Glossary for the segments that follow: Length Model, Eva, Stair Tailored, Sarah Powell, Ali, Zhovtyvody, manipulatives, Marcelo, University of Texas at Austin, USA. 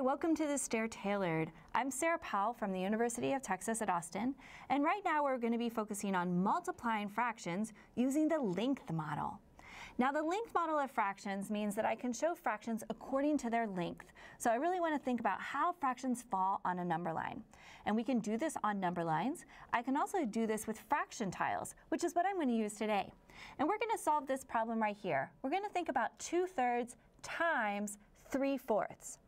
Hi, welcome to the Stair Tailored. I'm Sarah Powell from the University of Texas at Austin, and right now we're going to be focusing on multiplying fractions using the length model. Now, the length model of fractions means that I can show fractions according to their length. So I really want to think about how fractions fall on a number line. And we can do this on number lines. I can also do this with fraction tiles, which is what I'm going to use today. And we're going to solve this problem right here. We're going to think about 2/3 times 3/4.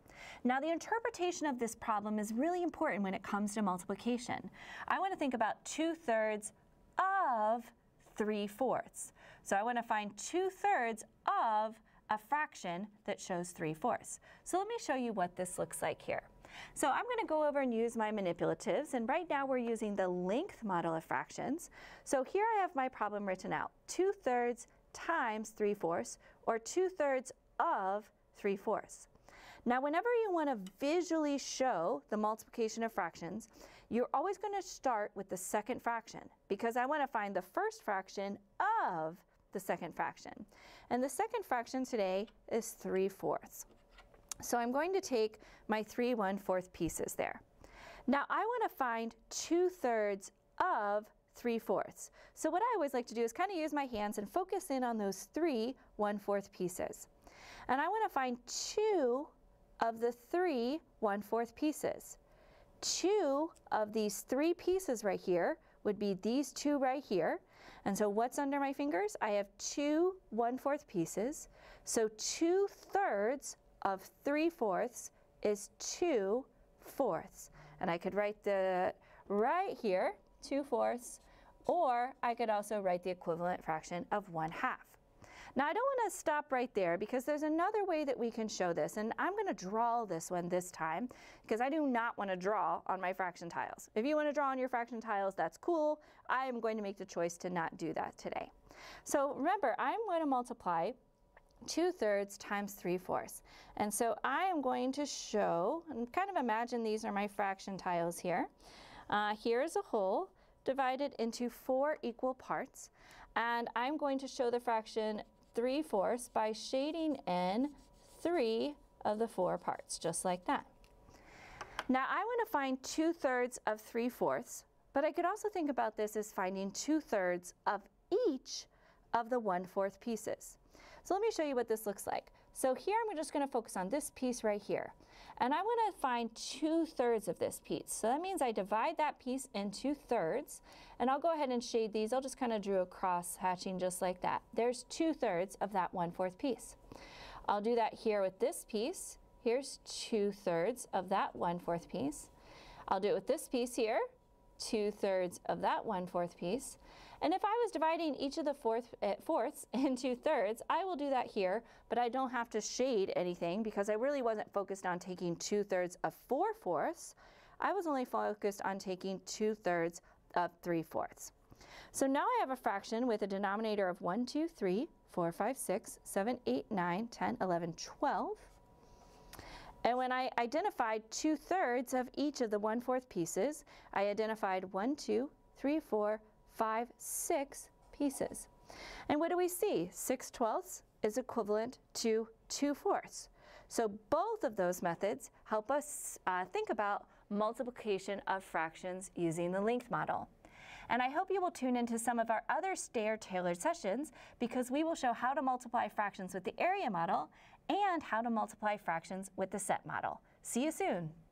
Now, the interpretation of this problem is really important when it comes to multiplication. I want to think about 2/3 of 3/4. So I want to find 2/3 of a fraction that shows 3/4. So let me show you what this looks like here. So I'm going to go over and use my manipulatives, and right now we're using the length model of fractions. So here I have my problem written out, 2/3 times 3/4, or 2/3 of 3/4. Now, whenever you want to visually show the multiplication of fractions, you're always going to start with the second fraction, because I want to find the first fraction of the second fraction. And the second fraction today is 3/4. So I'm going to take my 3 1/4 pieces there. Now, I want to find 2/3 of 3/4. So what I always like to do is kind of use my hands and focus in on those 3 1/4 pieces. And I want to find 2 of the 3 1/4 pieces. 2 of these 3 pieces right here would be these 2 right here. And so what's under my fingers? I have 2 1/4 pieces. So 2/3 of 3/4 is 2/4. And I could write the right here, 2/4, or I could also write the equivalent fraction of 1/2. Now, I don't want to stop right there, because there's another way that we can show this, and I'm going to draw this one this time, because I do not want to draw on my fraction tiles. If you want to draw on your fraction tiles, that's cool. I am going to make the choice to not do that today. So remember, I'm going to multiply 2/3 times 3/4, and so I am going to show, and kind of imagine these are my fraction tiles here. Here is a whole divided into 4 equal parts, and I'm going to show the fraction 3/4 by shading in 3 of the 4 parts, just like that. Now, I want to find 2/3 of 3/4, but I could also think about this as finding 2/3 of each of the 1/4 pieces. So let me show you what this looks like. So here I'm just going to focus on this piece right here, and I want to find 2/3 of this piece. So that means I divide that piece into 2/3, and I'll go ahead and shade these. I'll just kind of draw a cross hatching just like that. There's 2/3 of that 1/4 piece. I'll do that here with this piece. Here's 2/3 of that 1/4 piece. I'll do it with this piece here, 2/3 of that 1/4 piece. And if I was dividing each of the fourths into 2/3, I will do that here, but I don't have to shade anything, because I really wasn't focused on taking 2/3 of 4/4. I was only focused on taking 2/3 of 3/4. So now I have a fraction with a denominator of 1, 2, 3, 4, 5, 6, 7, 8, 9, 10, 11, 12. And when I identified 2/3 of each of the 1/4 pieces, I identified 1, 2, 3, 4, 5, 6 pieces. And what do we see? 6/12 is equivalent to 2/4. So both of those methods help us think about multiplication of fractions using the length model. And I hope you will tune into some of our other Stair Tailored sessions, because we will show how to multiply fractions with the area model and how to multiply fractions with the set model. See you soon.